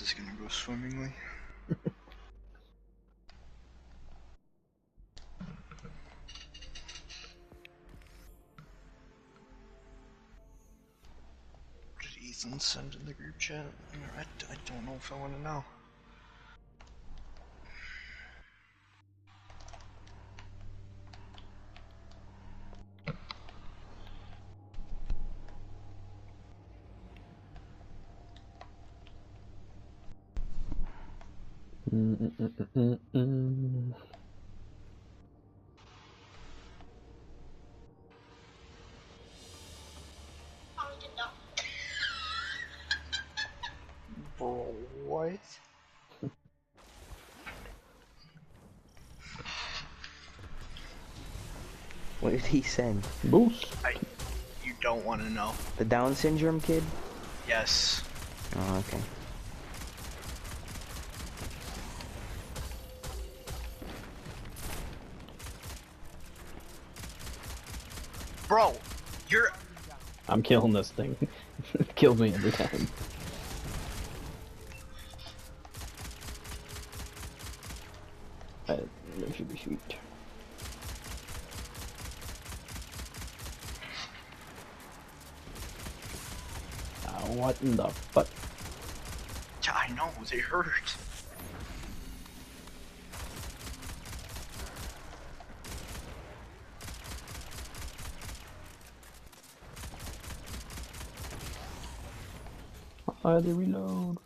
this is gonna go swimmingly. Did Ethan send in the group chat? I don't know if I want to know. Bro, what? What did he send? Boost. You don't want to know. The Down syndrome kid? Yes. Oh, okay. Bro, you're... I'm killing this thing. It kills me every time. That should be sweet. What in the fuck? Yeah, I know, they hurt. They reload.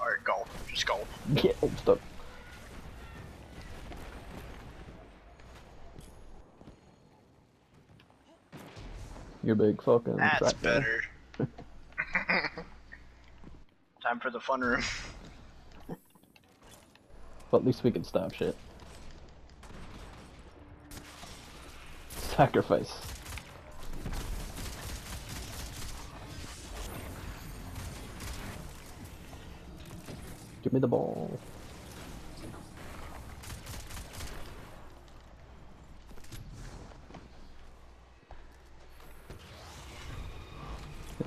Alright, go. Just go. Yeah, I'm stuck. You're big fucking. That's better. Time for the fun room. Well, at least we can stop shit. Sacrifice. Give me the ball.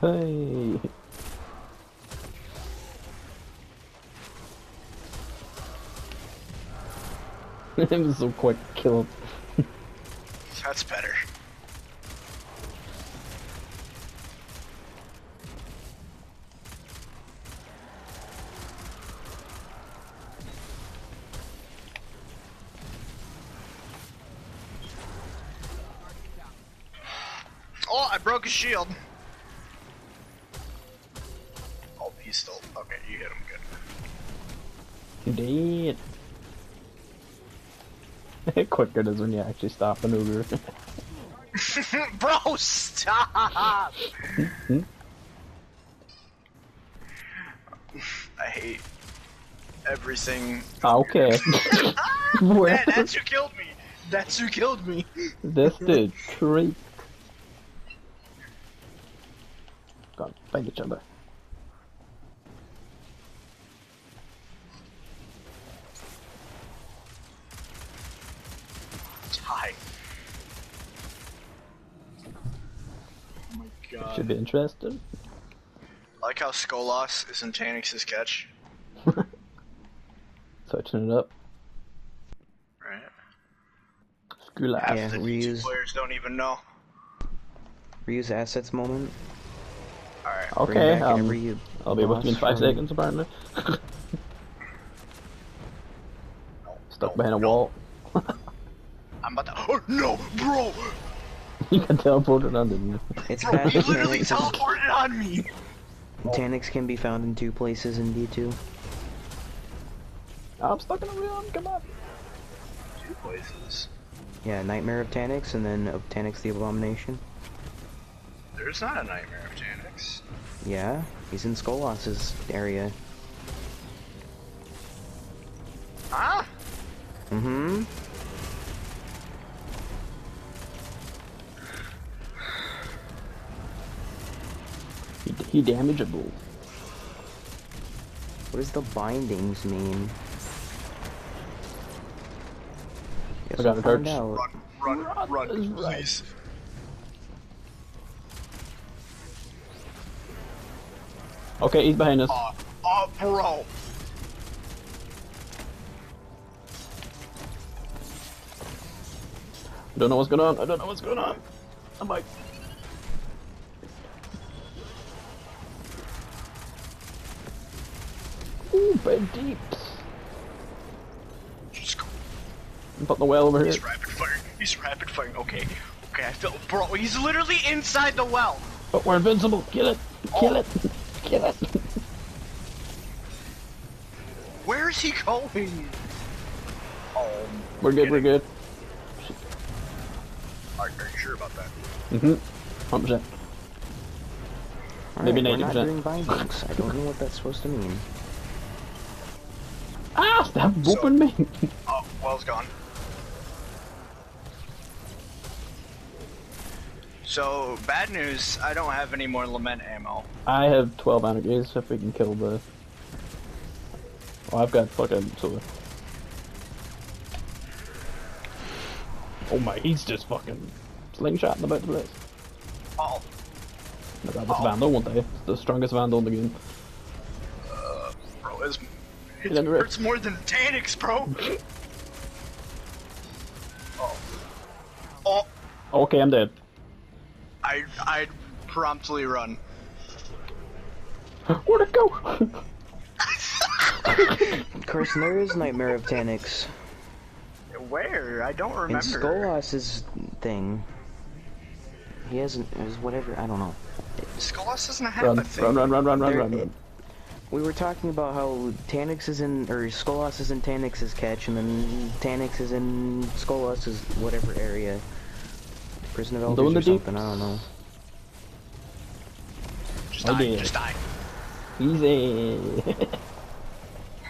Hey. It was so quick to kill him. That's better. Oh, I broke his shield. Oh, he's still... Okay, you hit him good. You did. Quicker is when you actually stop an Uber. Bro, stop! I hate everything. Okay. Man, that's who killed me. That's who killed me. That's the creep. Go on, find each other. God. Should be interesting. I like how Skolas is in Taniks' catch. Touching it up. Right. Skolas. Yeah, reuse. Players don't even know. Reuse assets moment. Alright. Okay. I'll be with you in 5 seconds apparently. Stuck behind a wall. I'm about to. Oh no, bro! You can teleport it under me. It's bad. You literally teleported on me! Taniks can be found in 2 places in D2. I'm stuck in a realm, come on! 2 places? Yeah, Nightmare of Taniks and then of Taniks the Abomination. There's not a Nightmare of Taniks. Yeah, he's in Skolas' area. Huh? Mm-hmm. He damageable. What does the bindings mean? I got a torch. Run, run, run, please. Okay, he's behind us. Oh, bro. I don't know what's going on. I'm like... Ooh, bad deeps. Just go. I'm putting the well over here. He's rapid firing. Okay. Okay, I feel... Bro, he's literally inside the well. But we're invincible. Kill it. Kill it. Kill it. Where is he going? Oh, we're good. We're good. Alright, are you sure about that? Mm-hmm. 100%. Right, maybe 90%. I don't know what that's supposed to mean. Ah! Stop whooping me! Oh, well's gone. So, bad news, I don't have any more Lament ammo. I have 12 Anarchies if we can kill the... Oh, I've got fucking... Oh my, he's just fucking slingshotting about the place. Oh. My god, this Vandal won't die. It's the strongest Vandal in the game. Bro, it hurts more than Taniks, bro! Oh. Oh. Okay, I'm dead. I'd promptly run. Where'd it go? Of course, there is Nightmare of Taniks. Where? I don't remember. It's Skolas's thing. He hasn't. Is whatever. I don't know. Skolas doesn't have a thing. Run. We were talking about how Taniks is in, or Skolas is in Taniks's catch, and then Taniks is in Skolas's whatever area. Prison of Elders or something. I don't know. Just die. Easy.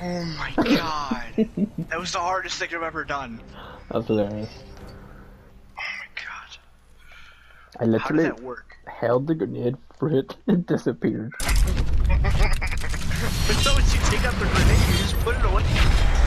Oh my god. That was the hardest thing I've ever done. That's hilarious. Oh my god. I literally How did that work? Held the grenade for it and disappeared. But so once you take out the grenade, you just put it away.